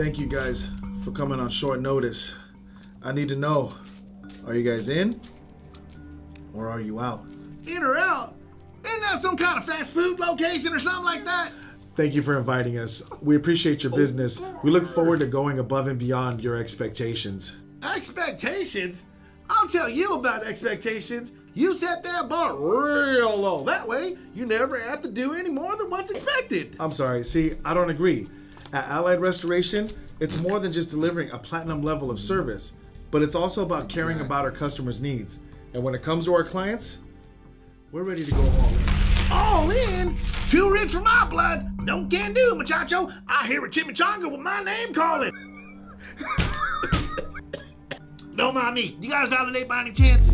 Thank you guys for coming on short notice. I need to know, are you guys in or are you out? In or out? Isn't that some kind of fast food location or something like that? Thank you for inviting us. We appreciate your business. We look forward to going above and beyond your expectations. Expectations? I'll tell you about expectations. You set that bar real low. That way, you never have to do any more than what's expected. I'm sorry. See, I don't agree. At Allied Restoration, it's more than just delivering a platinum level of service, but it's also about caring about our customers' needs. And when it comes to our clients, we're ready to go all in. All in? Too rich for my blood. Don't can do, muchacho. I hear a chimichanga with my name calling. Don't mind me. You guys validate by any chance?